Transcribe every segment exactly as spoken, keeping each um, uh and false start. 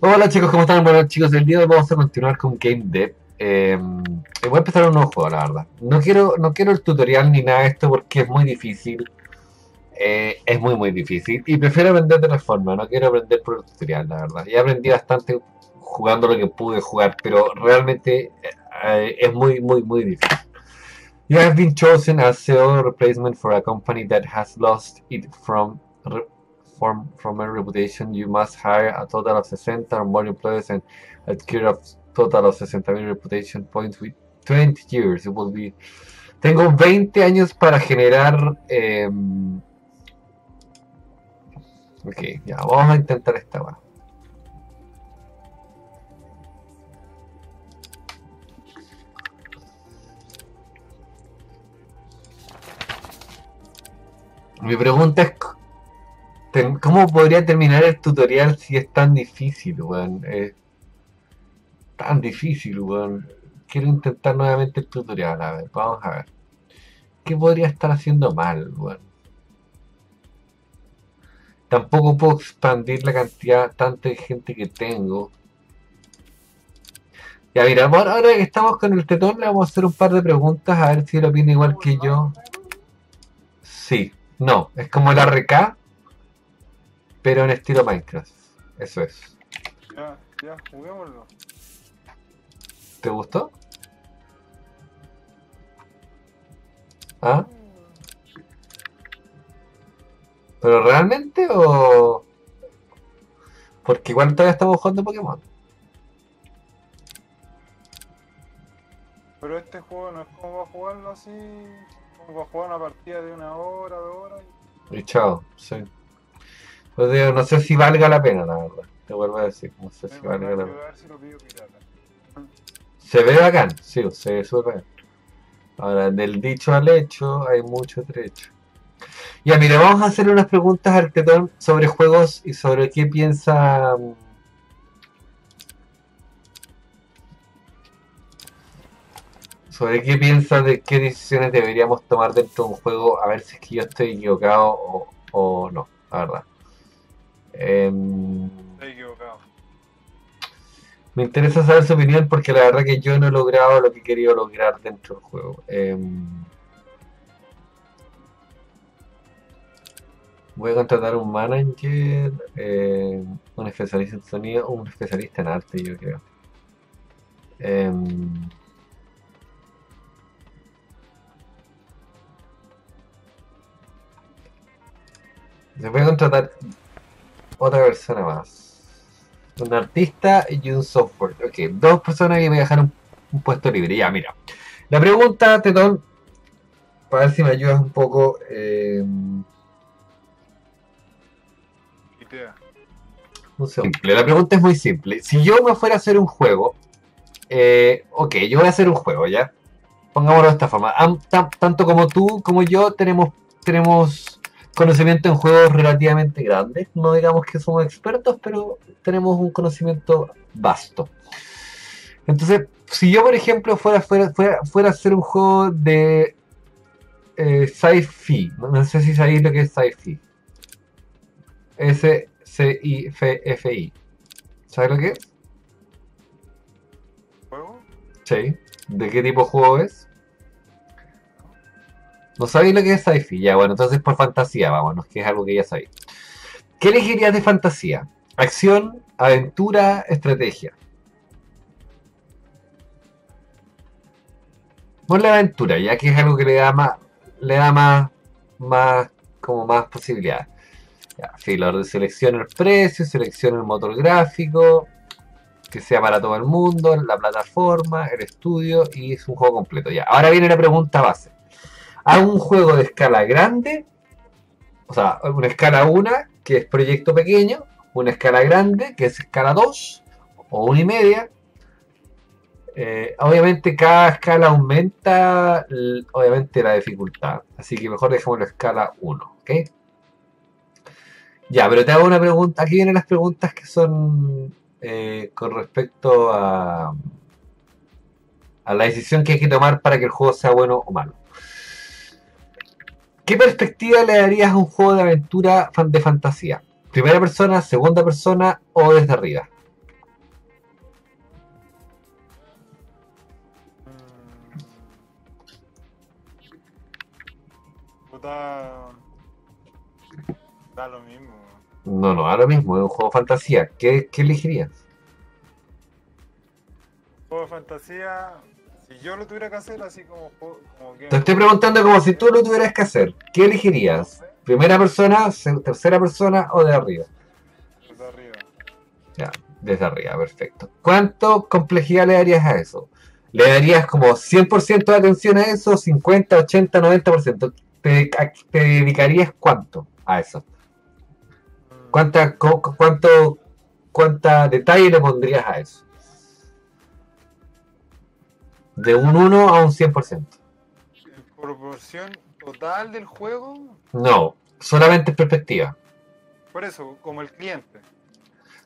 Hola chicos, ¿cómo están? Bueno chicos, el día de hoy vamos a continuar con Game Dev. Eh, voy a empezar un nuevo juego, la verdad. No quiero, no quiero el tutorial ni nada de esto porque es muy difícil. Eh, es muy muy difícil y prefiero aprender de otra forma. No quiero aprender por el tutorial, la verdad. Ya aprendí bastante jugando lo que pude jugar, pero realmente eh, es muy muy muy difícil. You have been chosen as C E O replacement for a company that has lost it from From, from a reputation. You must hire a total of sesenta or more employees and adhere a total of sesenta mil reputation points with twenty years. It will be... Tengo veinte años para generar... Eh... Ok, ya, vamos a intentar esta va. Mi pregunta es... ¿Cómo podría terminar el tutorial si es tan difícil, weón? Es tan difícil, weón. Quiero intentar nuevamente el tutorial, a ver, vamos a ver. ¿Qué podría estar haciendo mal, weón? Tampoco puedo expandir la cantidad tanta de gente que tengo. Ya mira, ahora que estamos con el tetón le vamos a hacer un par de preguntas a ver si lo opina igual que yo. Sí, no, es como el R K. Pero en estilo Minecraft, eso es. Ya, ya, juguémoslo. ¿Te gustó? ¿Ah? ¿Pero realmente o...? Porque igual todavía estamos jugando Pokémon. Pero este juego no es como para jugarlo así... Como para jugar una partida de una hora, dos horas... Y chao, sí. No sé si valga la pena, la verdad. Te vuelvo a decir, no sé si valga la pena. Se ve bacán, sí, se ve súper bacán. Ahora, del dicho al hecho, hay mucho trecho. Ya, mire, vamos a hacer unas preguntas al tetón sobre juegos y sobre qué piensa... Sobre qué piensa de qué decisiones deberíamos tomar dentro de un juego, a ver si es que yo estoy equivocado o, o no, la verdad. Eh, Estoy equivocado. Me interesa saber su opinión porque la verdad que yo no he logrado lo que he querido lograr dentro del juego. Eh, voy a contratar un manager, eh, un especialista en sonido, un especialista en arte, yo creo. Eh, voy a contratar otra persona más, un artista y un software. Ok, dos personas que me dejaron un puesto libre. Ya, mira, la pregunta, tetón, para ver si me ayudas un poco. Eh... Un simple. La pregunta es muy simple. Si yo me fuera a hacer un juego, eh, ok, yo voy a hacer un juego, ya. Pongámoslo de esta forma. Tanto como tú como yo tenemos tenemos conocimiento en juegos relativamente grandes, no digamos que somos expertos, pero tenemos un conocimiento vasto. Entonces, si yo por ejemplo fuera, fuera, fuera, fuera a hacer un juego de eh, sci-fi, no sé si sabéis lo que es sci-fi, S C I F F I, ¿sabes lo que es? ¿Juego? Sí, ¿de qué tipo de juego es? No sabéis lo que es sci-fi, ya bueno, entonces por fantasía, vámonos, que es algo que ya sabéis. ¿Qué elegirías de fantasía? Acción, aventura, estrategia. Pon la aventura, ya que es algo que le da más, le da más, más, como más posibilidades. Ya, filo, selecciona el precio, selecciona el motor gráfico, que sea para todo el mundo, la plataforma, el estudio y es un juego completo. Ya, ahora viene la pregunta base. Hago un juego de escala grande, o sea, una escala uno, que es proyecto pequeño, una escala grande, que es escala dos, o una y media. Eh, obviamente cada escala aumenta, obviamente, la dificultad, así que mejor dejemos la escala uno, ¿ok? Ya, pero te hago una pregunta, aquí vienen las preguntas que son eh, con respecto a, a la decisión que hay que tomar para que el juego sea bueno o malo. ¿Qué perspectiva le darías a un juego de aventura de fantasía? ¿Primera persona, segunda persona o desde arriba? puta... Da lo mismo. No, no, ahora mismo es un juego de fantasía. ¿Qué, qué elegirías? Juego de fantasía... Si yo lo tuviera que hacer, así como... como que... Te estoy preguntando como si tú lo tuvieras que hacer. ¿Qué elegirías? ¿Primera persona, tercera persona o de arriba? Desde arriba. Ya, desde arriba, perfecto. ¿Cuánto complejidad le darías a eso? ¿Le darías como cien por ciento de atención a eso? ¿cincuenta, ochenta, noventa por ciento? ¿Te, te dedicarías cuánto a eso? ¿Cuánta, cu cuánto, cuánta detalle le pondrías a eso? De un uno a un cien por ciento. ¿En proporción total del juego? No, solamente en perspectiva. Por eso, como el cliente.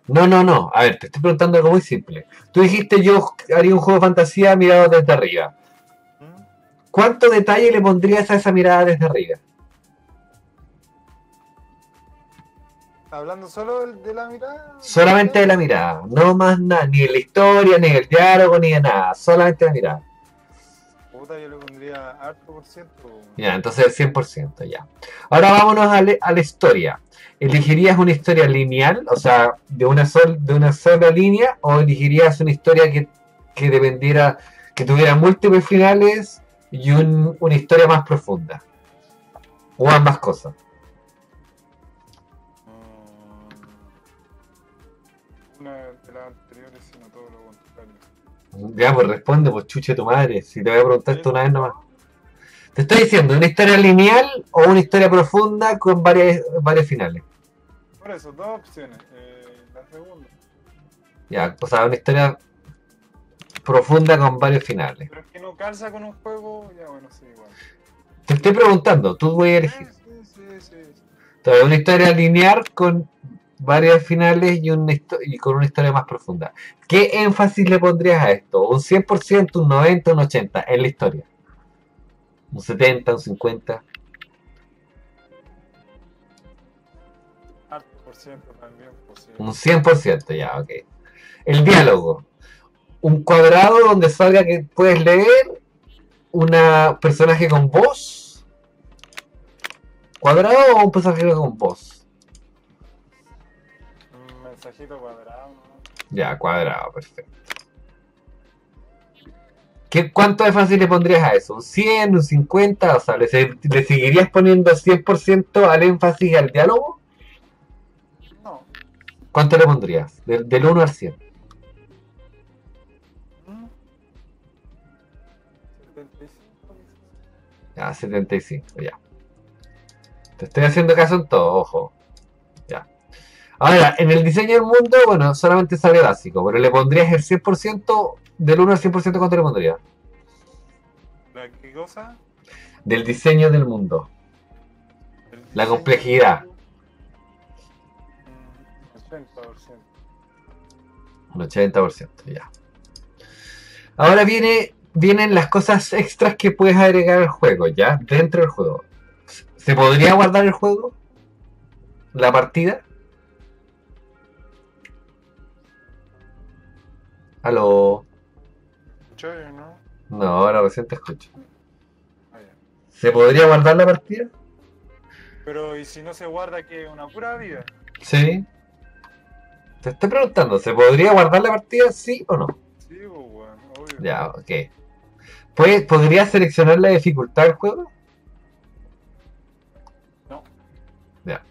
No, no, no. A ver, te estoy preguntando algo muy simple. Tú dijiste yo haría un juego de fantasía mirado desde arriba. ¿Mm? ¿Cuánto detalle le pondrías a esa mirada desde arriba? ¿Hablando solo de la mirada? Solamente de la mirada, no más nada, ni de la historia, ni del diálogo, ni de nada, solamente de la mirada. Puta, yo le pondría harto por ciento. Ya, entonces el cien por ciento, ya. Ahora vámonos a, a la historia. ¿Elegirías una historia lineal, o sea, de una, sol, de una sola línea, o elegirías una historia que, que dependiera, que tuviera múltiples finales y un, una historia más profunda? ¿O ambas cosas? Ya, pues responde, pues chuche tu madre. Si te voy a preguntar esto una vez nomás. Te estoy diciendo, ¿una historia lineal o una historia profunda con varias, varios finales? Por eso, dos opciones. Eh, la segunda. Ya, o sea, una historia profunda con varios finales. Pero es que no calza con un juego, ya bueno, sí, igual. Te estoy preguntando, tú voy a elegir. Sí, sí, sí. sí. Entonces, una historia lineal con varios finales y, una y con una historia más profunda. ¿Qué énfasis le pondrías a esto? ¿Un cien por ciento, un noventa, un ochenta en la historia? ¿Un setenta, un cincuenta? También, un cien por ciento, ya, ok. El diálogo. ¿Un cuadrado donde salga que puedes leer? ¿Un personaje con voz? ¿Cuadrado o un personaje con voz? Mensajito cuadrado, ¿no? Ya, cuadrado, perfecto. ¿Qué, ¿Cuánto de fácil le pondrías a eso? ¿Un cien? ¿Un cincuenta? O sea, ¿le, le seguirías poniendo cien por ciento al énfasis y al diálogo? No. ¿Cuánto le pondrías? Del, del uno al cien. setenta y cinco. Ya, setenta y cinco, ya. Te estoy haciendo caso en todo, ojo. Ahora, en el diseño del mundo, bueno, solamente sale básico, pero le pondrías el cien por ciento, del uno al cien por ciento, ¿cuánto le pondrías? ¿La qué cosa? Del diseño del mundo. Diseño la complejidad. ochenta por ciento. Un ochenta por ciento, ya. Ahora viene, vienen las cosas extras que puedes agregar al juego, ¿ya? Dentro del juego. ¿Se podría guardar el juego? ¿La partida? Aló. ¿Escuchas, no? No, ahora recién te escucho. Ah, ya. ¿Se podría guardar la partida? Pero, ¿y si no se guarda que una pura vida? Sí. Te estoy preguntando, ¿se podría guardar la partida sí o no? Sí, pues bueno, obvio. Ya, ok. Pues, ¿podrías seleccionar la dificultad del juego? No. Ya.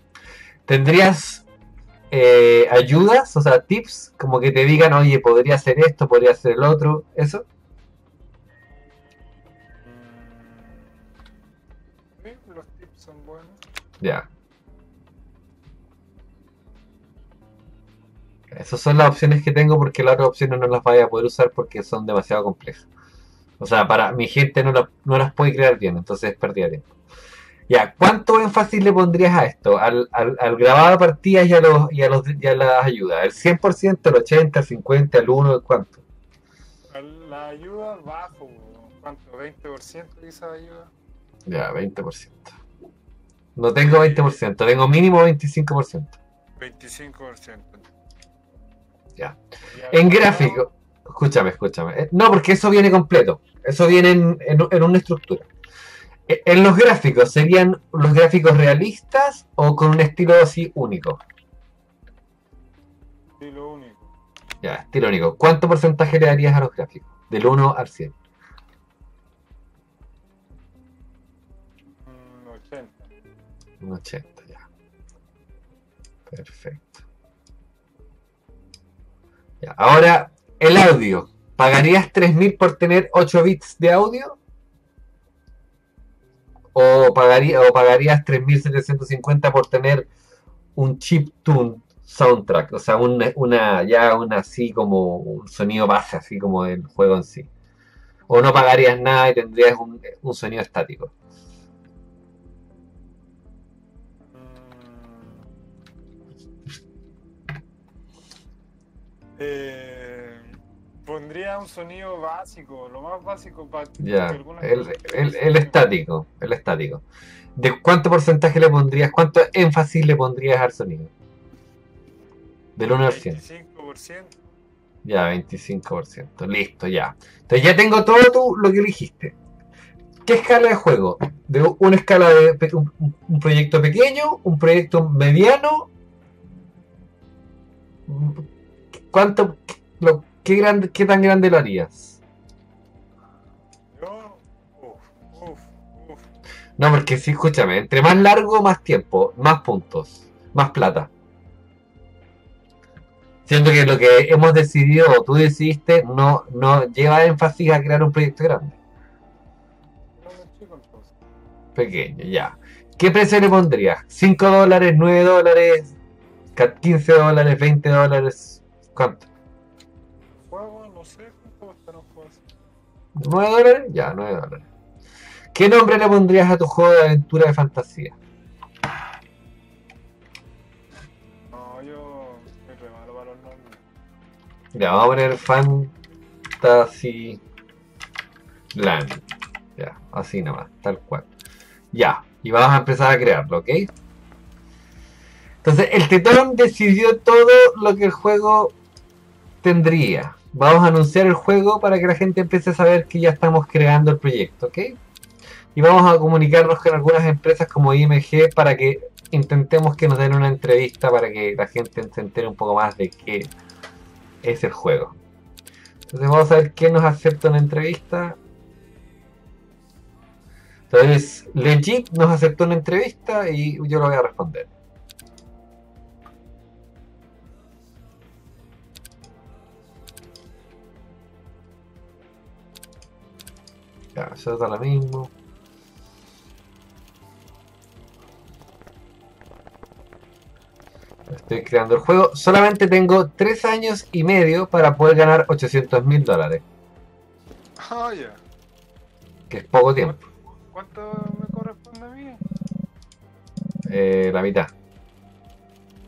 ¿Tendrías Eh, ayudas, o sea, tips, como que te digan, oye, podría hacer esto, podría hacer el otro, eso? Sí, los tips son buenos. Ya. Esas son las opciones que tengo porque las otras opciones no las voy a poder usar porque son demasiado complejas. O sea, para mi gente no, la, no las puede crear bien, entonces perdí tiempo. Ya, ¿cuánto énfasis le pondrías a esto? Al, al, al grabado de partidas y a, los, y, a los, y a las ayudas. ¿El cien por ciento, el ochenta por ciento, el cincuenta por ciento, el uno por ciento? ¿Cuánto? La ayuda bajo. ¿Cuánto? ¿veinte por ciento quizás ayuda? Ya, veinte por ciento. No tengo veinte por ciento, tengo mínimo veinticinco por ciento. veinticinco por ciento. Ya. En gráfico. Escúchame, escúchame. No, porque eso viene completo. Eso viene en, en, en una estructura. En los gráficos, ¿serían los gráficos realistas o con un estilo así único? Estilo único. Ya, estilo único. ¿Cuánto porcentaje le darías a los gráficos? Del uno al cien. Un ochenta. Un ochenta, ya. Perfecto. Ya, ahora, el audio. ¿Pagarías tres mil por tener ocho bits de audio? O, pagaría, o pagarías tres mil setecientos cincuenta por tener un chiptune soundtrack, o sea, una, una ya una así como un sonido base, así como del juego en sí? ¿O no pagarías nada y tendrías un, un sonido estático? Eh, pondría un sonido básico, lo más básico para... Ya, el, el, el estático, el estático. ¿De cuánto porcentaje le pondrías, cuánto énfasis le pondrías al sonido? Del uno al cien. veinticinco por ciento. Ya, veinticinco por ciento, listo, ya. Entonces ya tengo todo tú, lo que elegiste. ¿Qué escala de juego? De una escala de un, un proyecto pequeño, un proyecto mediano... ¿Cuánto, lo, qué, grande, qué tan grande lo harías? Yo, uf, uf, uf. No, porque sí, escúchame, entre más largo, más tiempo, más puntos, más plata. Siento que lo que hemos decidido, o tú decidiste, no, no lleva énfasis a crear un proyecto grande. Pequeño, ya. ¿Qué precio le pondrías? ¿cinco dólares, nueve dólares, quince dólares, veinte dólares? ¿Cuánto? Juego, no sé, ¿cómo está? No puedo hacer. ¿nueve dólares? Ya, nueve dólares. ¿Qué nombre le pondrías a tu juego de aventura de fantasía? No, yo me remalo para los nombres. Ya, vamos a poner Fantasy Land. Ya, así nomás, tal cual. Ya, y vamos a empezar a crearlo, ¿ok? Entonces, el Tetón decidió todo lo que el juego tendría. Vamos a anunciar el juego para que la gente empiece a saber que ya estamos creando el proyecto, ¿ok? Y vamos a comunicarnos con algunas empresas como I M G para que intentemos que nos den una entrevista para que la gente se entere un poco más de qué es el juego. Entonces vamos a ver quién nos acepta una entrevista. Entonces, Legit nos aceptó una entrevista y yo lo voy a responder. Ya, eso está lo mismo. Estoy creando el juego. Solamente tengo tres años y medio para poder ganar ochocientos mil dólares. Oh, yeah. Que es poco tiempo. ¿Cuánto me corresponde a mí? Eh, la mitad.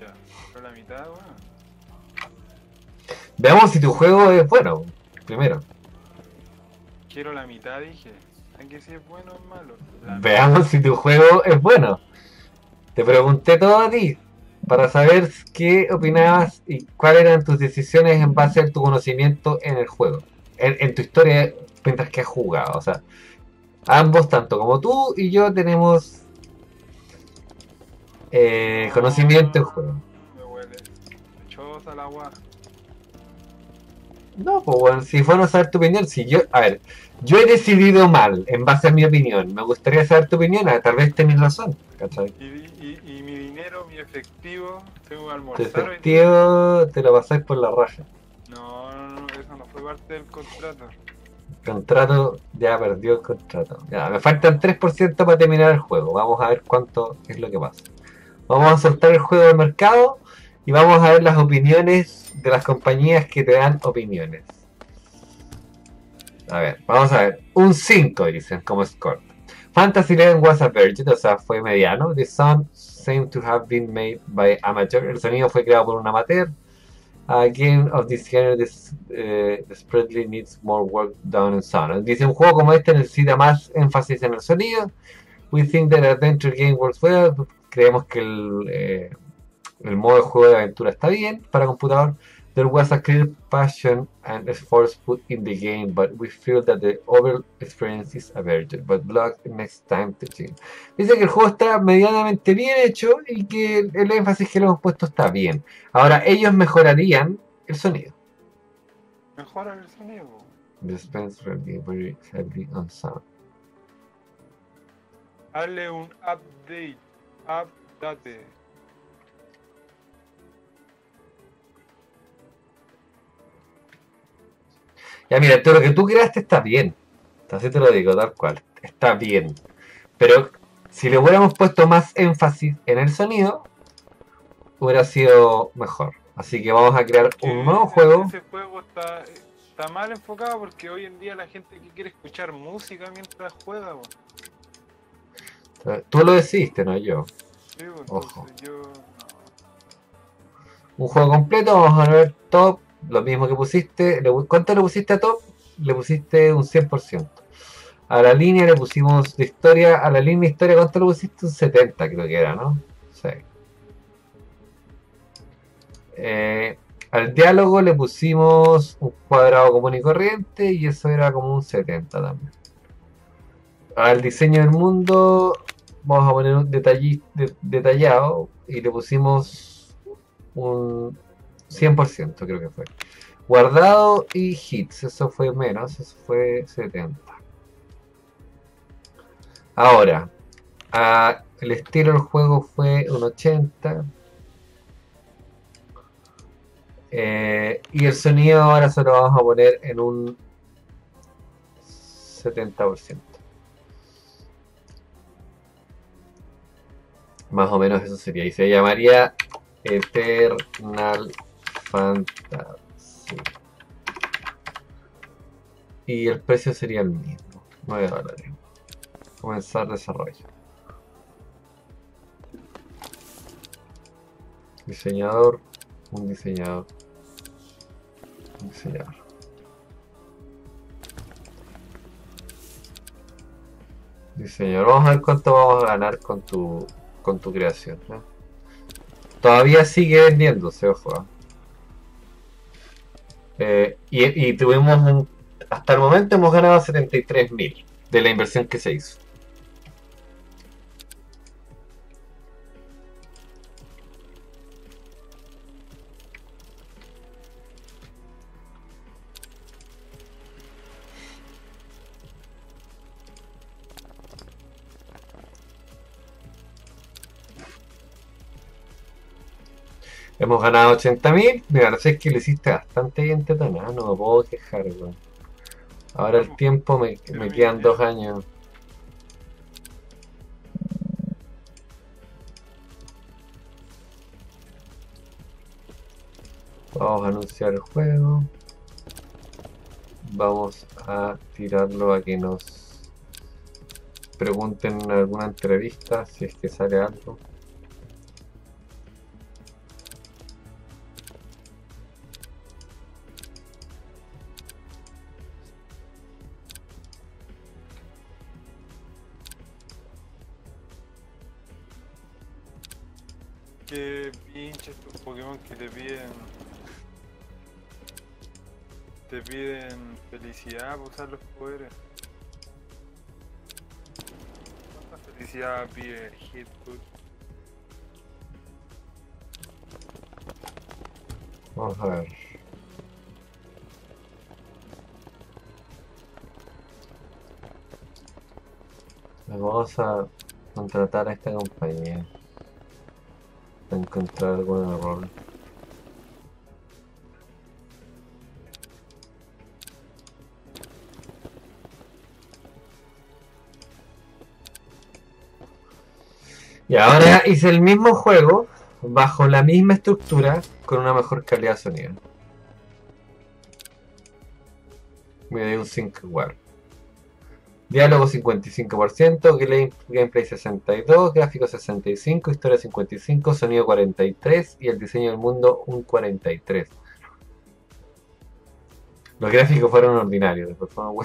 Ya, pero la mitad, bueno. Veamos si tu juego es bueno, primero. Quiero la mitad, dije. Aunque si es bueno o es malo. La Veamos mitad. Si tu juego es bueno. Te pregunté todo a ti para saber qué opinabas y cuáles eran tus decisiones en base a tu conocimiento en el juego, en, en tu historia mientras que has jugado. O sea, ambos, tanto como tú y yo, tenemos eh, ah, conocimiento en juego. Me huele. Chosa la agua. No, pues bueno, si fuéramos a saber tu opinión, si yo, a ver, yo he decidido mal en base a mi opinión, me gustaría saber tu opinión, a, tal vez tenés razón, ¿cachai? Y, y, y mi dinero, mi efectivo, tengo que almorzar. Tu efectivo te lo pasás por la raja. No, no, no, eso no fue parte del contrato. El contrato, ya perdió el contrato. Ya, me faltan tres por ciento para terminar el juego, vamos a ver cuánto es lo que pasa. Vamos a soltar el juego de mercado. Y vamos a ver las opiniones de las compañías que te dan opiniones. A ver, vamos a ver. Un cinco, dicen, como score. Fantasyland was a virgin, o sea, fue mediano. The sound seemed to have been made by amateur. El sonido fue creado por un amateur. A game of this genre, this, uh, this spreadly needs more work done in sound. Dice, un juego como este necesita más énfasis en el sonido. We think that adventure game works well. Creemos que el... Eh, El modo de juego de aventura está bien para computador. There was a clear passion and efforts put in the game, but we feel that the overall experience is average, but blog next time to change. Dice que el juego está medianamente bien hecho y que el, el énfasis que le hemos puesto está bien. Ahora, ellos mejorarían el sonido. Mejoran el sonido. Hazle un update. Update. Ya, mira, todo lo que tú creaste está bien. Así te lo digo, tal cual. Está bien. Pero si le hubiéramos puesto más énfasis en el sonido, hubiera sido mejor. Así que vamos a crear porque un nuevo ese, juego. Ese juego está, está mal enfocado porque hoy en día la gente que quiere escuchar música mientras juega. Bro. Tú lo decidiste, no yo. Sí, bueno, ojo. Yo... Un juego completo, vamos a ver top. Lo mismo que pusiste, le, ¿cuánto le pusiste a top? Le pusiste un cien por ciento. A la línea le pusimos de historia, a la línea de historia, ¿cuánto le pusiste? Un setenta creo que era, ¿no? Sí. Eh, al diálogo le pusimos un cuadrado común y corriente y eso era como un setenta también. Al diseño del mundo vamos a poner un detalle, de, detallado y le pusimos un... cien por ciento creo que fue. Guardado y hits, eso fue menos, eso fue setenta. Ahora, a, el estilo del juego fue un ochenta. Eh, y el sonido ahora se lo vamos a poner en un setenta por ciento. Más o menos eso sería. Y se llamaría Eternal Fantasy. Y el precio sería el mismo, nueve dólares. Comenzar desarrollo. Diseñador, un diseñador, un diseñador. Diseñador, vamos a ver cuánto vamos a ganar con tu, con tu creación, ¿no? Todavía sigue vendiéndose, ojo. ¿eh? Eh, y, y tuvimos un, hasta el momento hemos ganado setenta y tres mil de la inversión que se hizo. Hemos ganado ochenta mil. Mira, no sé, es que le hiciste bastante bien, Tetona. No me puedo quejar, güey. Ahora el tiempo me, me quedan dos años. Vamos a anunciar el juego. Vamos a tirarlo a que nos pregunten en alguna entrevista si es que sale algo. Qué pinche estos Pokémon que te piden. Te piden felicidad por usar los poderes. ¿Cuánta felicidad pide el Hitbox? Vamos a ver. Vamos a contratar a esta compañía. Encontrar algún error. Y ahora hice el mismo juego bajo la misma estructura con una mejor calidad de sonido. Me dio un cinco igual. Diálogo cincuenta y cinco por ciento, gameplay sesenta y dos por ciento, gráfico sesenta y cinco por ciento, historia cincuenta y cinco por ciento, sonido cuarenta y tres por ciento y el diseño del mundo un cuarenta y tres por ciento. Los gráficos fueron ordinarios, después fueron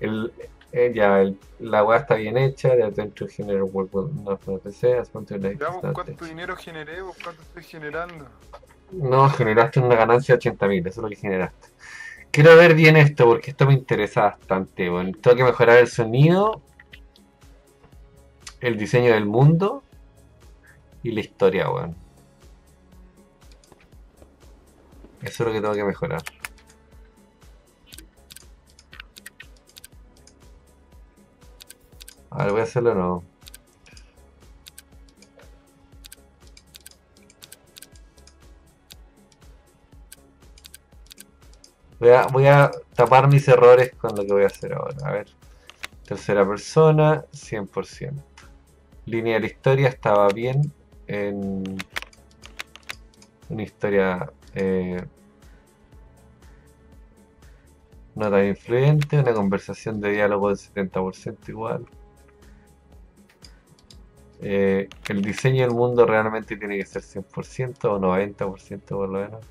el, el, ya, el, la web está bien hecha, de Adventure General World World, no, para P C, Adventure Life. ¿Cuánto dinero generé? ¿Cuánto estoy generando? No, generaste una ganancia de ochenta mil, eso es lo que generaste. Quiero ver bien esto porque esto me interesa bastante. Bueno, tengo que mejorar el sonido, el diseño del mundo y la historia, bueno. Eso es lo que tengo que mejorar. A ver, voy a hacerlo de nuevo. Voy a, voy a tapar mis errores con lo que voy a hacer ahora. A ver, tercera persona, cien por ciento. Línea de la historia estaba bien en una historia eh, no tan influyente, una conversación de diálogo del setenta por ciento igual. Eh, el diseño del mundo realmente tiene que ser cien por ciento o noventa por ciento por lo menos.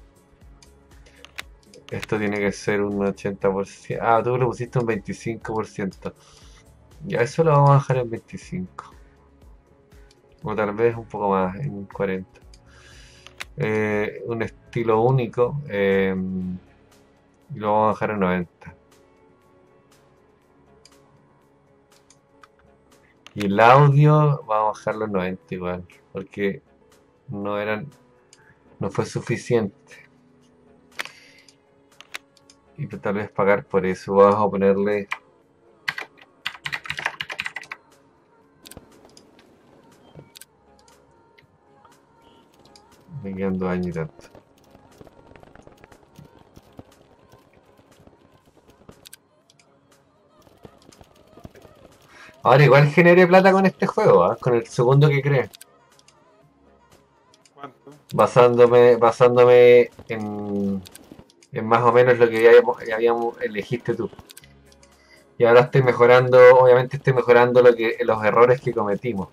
Esto tiene que ser un ochenta por ciento. Ah, tú le pusiste un veinticinco por ciento. Ya, eso lo vamos a bajar en veinticinco por ciento. O tal vez un poco más, en cuarenta por ciento. Eh, un estilo único. Eh, y lo vamos a bajar en noventa por ciento. Y el audio vamos a bajarlo en noventa por ciento igual. Porque no eran. No fue suficiente. Y tal vez pagar por eso. Vamos a ponerle me quedan dos años y tanto. Ahora igual generé plata con este juego, ¿eh? Con el segundo que creé. ¿Cuánto? Basándome, basándome en es más o menos lo que ya habíamos, ya habíamos elegiste tú. Y ahora estoy mejorando, obviamente estoy mejorando lo que, los errores que cometimos.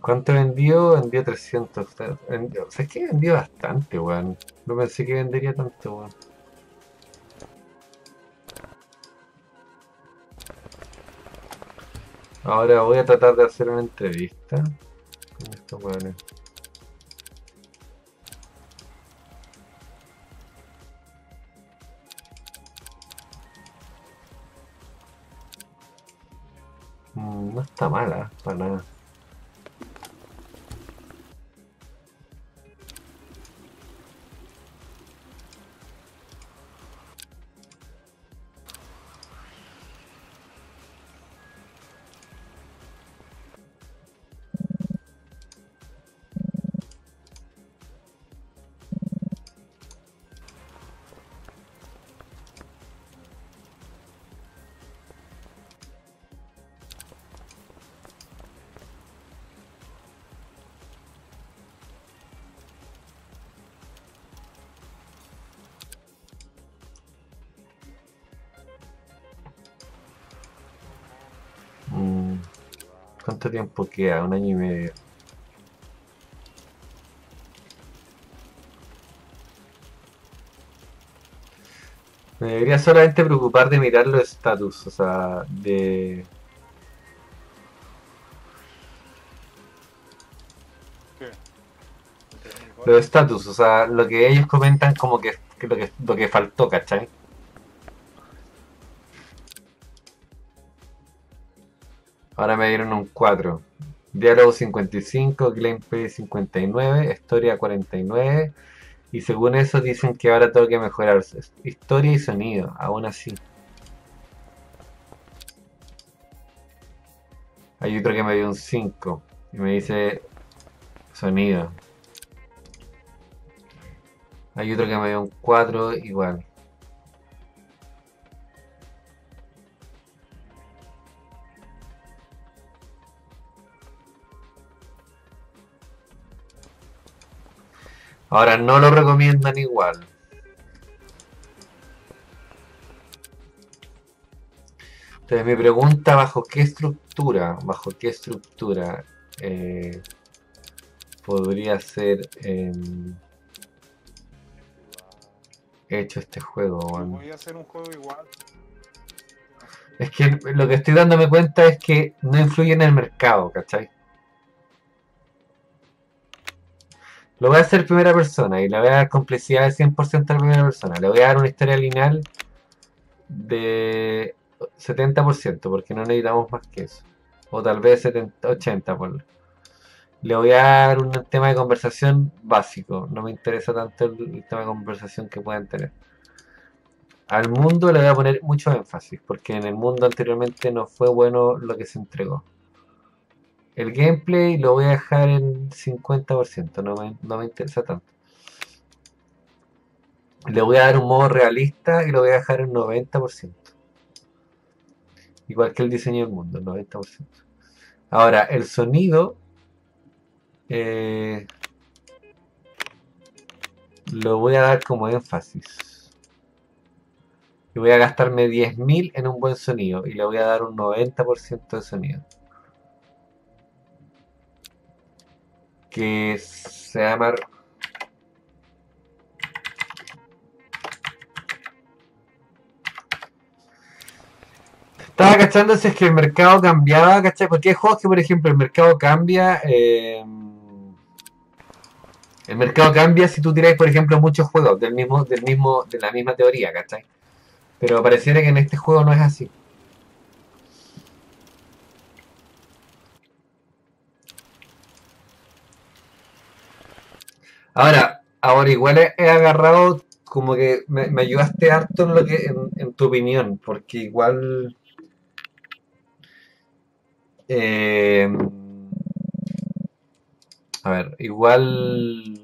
¿Cuánto vendió? Vendió trescientos. Vendió, o sea, es que vendió bastante, weón. No pensé que vendería tanto, weón. Ahora voy a tratar de hacer una entrevista con estos weones. Mm, no está mala, para nada. ¿Cuánto tiempo queda? Un año y medio. Me debería solamente preocupar de mirar los status, o sea, de... ¿Qué? Los status, o sea, lo que ellos comentan como que, que, lo, que lo que faltó, ¿cachai? Ahora me dieron un cuatro. Diálogo cincuenta y cinco, gameplay cincuenta y nueve, historia cuarenta y nueve. Y según eso dicen que ahora tengo que mejorar historia y sonido, aún así. Hay otro que me dio un cinco y me dice sonido. Hay otro que me dio un cuatro igual. Ahora no lo recomiendan igual. Entonces mi pregunta, ¿bajo qué estructura? ¿Bajo qué estructura? Eh, podría ser eh, hecho este juego, bueno. Podría ser un juego igual. Es que lo que estoy dándome cuenta es que no influye en el mercado, ¿cachai? Lo voy a hacer primera persona y le voy a dar complicidad de cien por ciento a la primera persona. Le voy a dar una historia lineal de setenta por ciento, porque no necesitamos más que eso. O tal vez setenta, ochenta por ciento. Por... Le voy a dar un tema de conversación básico. No me interesa tanto el, el tema de conversación que puedan tener. Al mundo le voy a poner mucho énfasis, porque en el mundo anteriormente no fue bueno lo que se entregó. El gameplay lo voy a dejar en cincuenta por ciento, no me, no me interesa tanto. Le voy a dar un modo realista y lo voy a dejar en noventa por ciento. Igual que el diseño del mundo, noventa por ciento. Ahora, el sonido... Eh, lo voy a dar como énfasis. Y voy a gastarme diez mil en un buen sonido y le voy a dar un noventa por ciento de sonido. Que se llama estaba cachando si es que el mercado cambiaba, ¿cachai? Porque hay juegos que, por ejemplo, el mercado cambia eh... el mercado cambia si tú tiráis, por ejemplo, muchos juegos del mismo, del mismo, de la misma teoría, ¿cachai? Pero pareciera que en este juego no es así. Ahora, ahora igual he, he agarrado, como que me, me ayudaste harto en lo que en, en tu opinión, porque igual eh, a ver, igual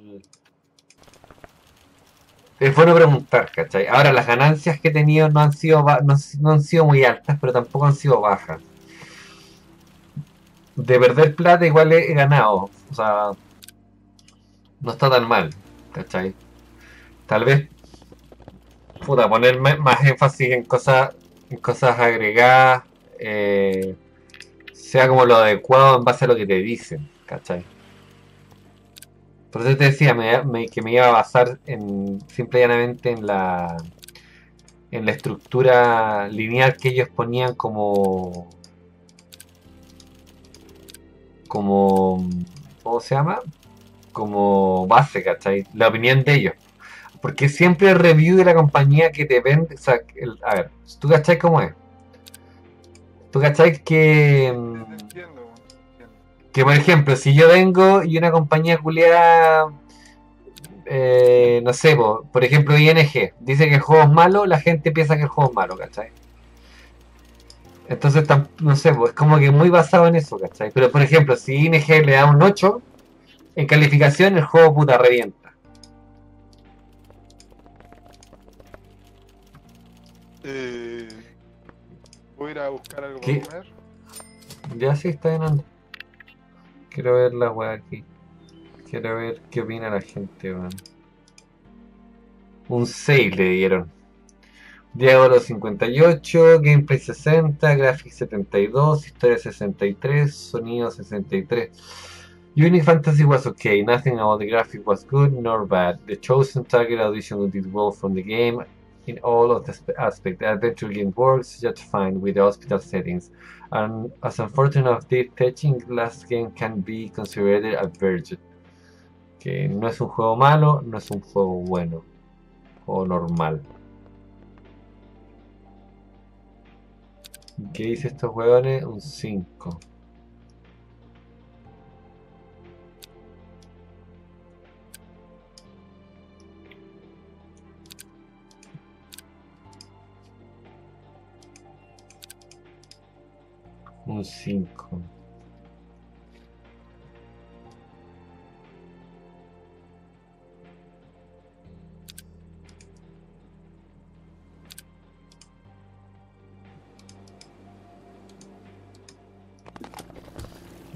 es bueno preguntar, ¿cachai? Ahora, las ganancias que he tenido no han sido no, no han sido muy altas, pero tampoco han sido bajas. De perder plata igual he, he ganado, o sea, no está tan mal, ¿cachai? Tal vez, puta, poner más énfasis en cosas, en cosas agregadas, eh, sea como lo adecuado en base a lo que te dicen, ¿cachai? Por eso te decía me, me, que me iba a basar en, simple y llanamente en la, en la estructura lineal que ellos ponían como, como, ¿cómo se llama? Como base, ¿cachai? La opinión de ellos. Porque siempre el review de la compañía que te vende, o sea, el, a ver, ¿tú cachai cómo es? ¿Tú cachai que... Entiendo, entiendo. Que por ejemplo, si yo vengo y una compañía culiada, eh, no sé, por, por ejemplo I N G, dice que el juego es malo, la gente piensa que el juego es malo, ¿cachai? Entonces, no sé, es como que muy basado en eso, ¿cachai? Pero por ejemplo, si I N G le da un ocho, en calificación el juego, puta, revienta. Eh, voy a ir a buscar algo ¿Qué? para comer. Ya sí, está llenando. Quiero ver la weá aquí. Quiero ver qué opina la gente, man. Un seis le dieron. Diablo cincuenta y ocho, gameplay sesenta, graphics setenta y dos, historia sesenta y tres, sonido sesenta y tres. Unique Fantasy was okay, nothing about the graphic was good nor bad. The chosen target audition did well from the game in all of the aspects. The adventure game works just fine with the hospital settings, and as unfortunate of this teaching, last game can be considered a virgin. Que no es un juego malo, no es un juego bueno o normal. ¿Qué dice estos huevones? Un cinco. Un cinco.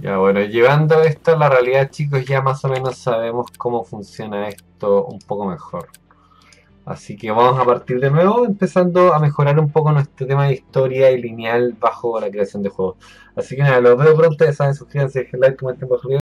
Ya bueno, llevando esto a la realidad, chicos, ya más o menos sabemos cómo funciona esto un poco mejor. Así que vamos a partir de nuevo, empezando a mejorar un poco nuestro tema de historia y lineal bajo la creación de juegos. Así que nada, los veo pronto, ya saben, suscríbanse, dejen like, comenten bajo el video.